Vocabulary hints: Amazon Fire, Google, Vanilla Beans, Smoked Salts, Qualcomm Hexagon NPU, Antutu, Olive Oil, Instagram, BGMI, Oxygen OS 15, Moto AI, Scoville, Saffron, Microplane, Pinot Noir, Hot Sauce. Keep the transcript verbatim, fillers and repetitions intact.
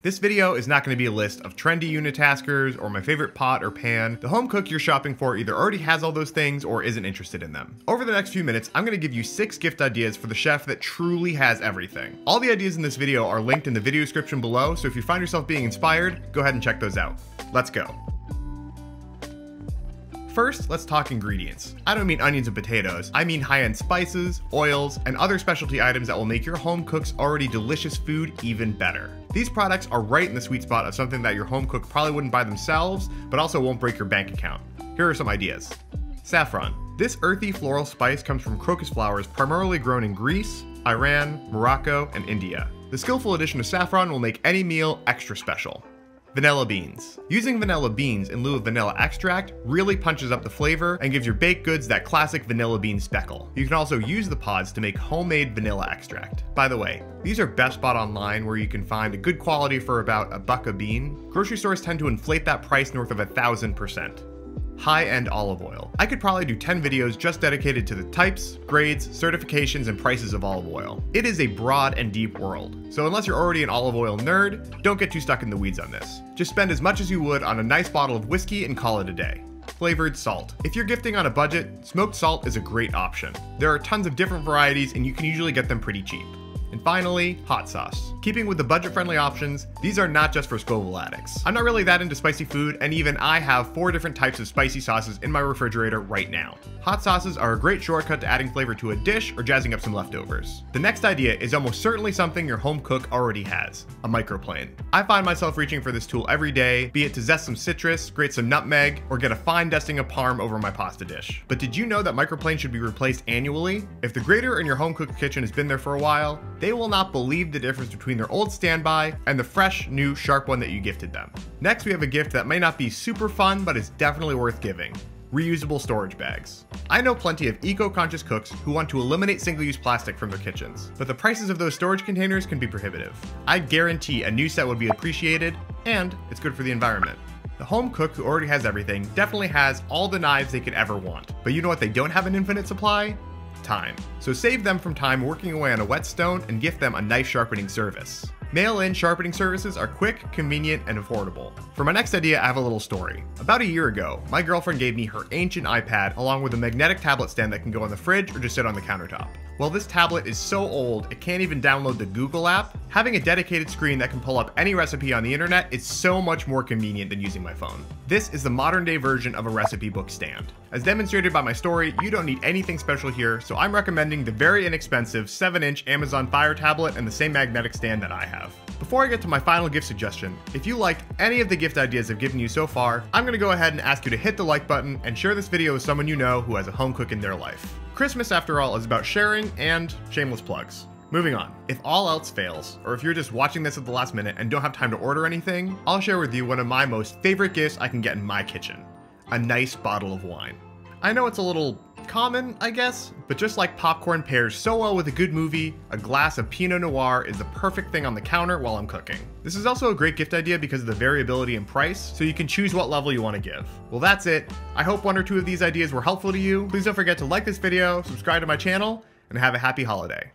This video is not going to be a list of trendy unitaskers or my favorite pot or pan. The home cook you're shopping for either already has all those things or isn't interested in them. Over the next few minutes, I'm going to give you six gift ideas for the chef that truly has everything. All the ideas in this video are linked in the video description below, so if you find yourself being inspired, go ahead and check those out. Let's go. First, let's talk ingredients. I don't mean onions and potatoes, I mean high-end spices, oils, and other specialty items that will make your home cook's already delicious food even better. These products are right in the sweet spot of something that your home cook probably wouldn't buy themselves, but also won't break your bank account. Here are some ideas. Saffron. This earthy floral spice comes from crocus flowers primarily grown in Greece, Iran, Morocco, and India. The skillful addition of saffron will make any meal extra special. Vanilla beans. Using vanilla beans in lieu of vanilla extract really punches up the flavor and gives your baked goods that classic vanilla bean speckle. You can also use the pods to make homemade vanilla extract. By the way, these are best bought online where you can find a good quality for about a buck a bean. Grocery stores tend to inflate that price north of a thousand percent. High-end olive oil. I could probably do ten videos just dedicated to the types, grades, certifications, and prices of olive oil. It is a broad and deep world, so unless you're already an olive oil nerd, don't get too stuck in the weeds on this. Just spend as much as you would on a nice bottle of whiskey and call it a day. Flavored salt. If you're gifting on a budget, smoked salt is a great option. There are tons of different varieties, and you can usually get them pretty cheap. And finally, hot sauce. Keeping with the budget-friendly options, these are not just for Scoville addicts. I'm not really that into spicy food, and even I have four different types of spicy sauces in my refrigerator right now. Hot sauces are a great shortcut to adding flavor to a dish or jazzing up some leftovers. The next idea is almost certainly something your home cook already has, a microplane. I find myself reaching for this tool every day, be it to zest some citrus, grate some nutmeg, or get a fine dusting of parm over my pasta dish. But did you know that microplanes should be replaced annually? If the grater in your home cook kitchen has been there for a while, they will not believe the difference between their old standby and the fresh, new, sharp one that you gifted them. Next, we have a gift that may not be super fun, but it's definitely worth giving. Reusable storage bags. I know plenty of eco-conscious cooks who want to eliminate single-use plastic from their kitchens, but the prices of those storage containers can be prohibitive. I guarantee a new set would be appreciated, and it's good for the environment. The home cook who already has everything definitely has all the knives they could ever want, but you know what they don't have an infinite supply? Time. So save them from time working away on a whetstone and gift them a knife sharpening service. Mail-in sharpening services are quick, convenient, and affordable. For my next idea, I have a little story. About a year ago, my girlfriend gave me her ancient iPad along with a magnetic tablet stand that can go on the fridge or just sit on the countertop. Well, this tablet is so old, it can't even download the Google app. Having a dedicated screen that can pull up any recipe on the internet is so much more convenient than using my phone. This is the modern day version of a recipe book stand. As demonstrated by my story, you don't need anything special here, so I'm recommending the very inexpensive seven inch Amazon Fire tablet and the same magnetic stand that I have. Before I get to my final gift suggestion, if you liked any of the gift ideas I've given you so far, I'm going to go ahead and ask you to hit the like button and share this video with someone you know who has a home cook in their life. Christmas, after all, is about sharing and shameless plugs. Moving on, if all else fails, or if you're just watching this at the last minute and don't have time to order anything, I'll share with you one of my most favorite gifts I can get in my kitchen, a nice bottle of wine. I know it's a little common, I guess, but just like popcorn pairs so well with a good movie, a glass of Pinot Noir is the perfect thing on the counter while I'm cooking. This is also a great gift idea because of the variability in price, so you can choose what level you want to give. Well, that's it. I hope one or two of these ideas were helpful to you. Please don't forget to like this video, subscribe to my channel, and have a happy holiday.